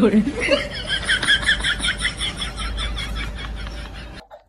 有人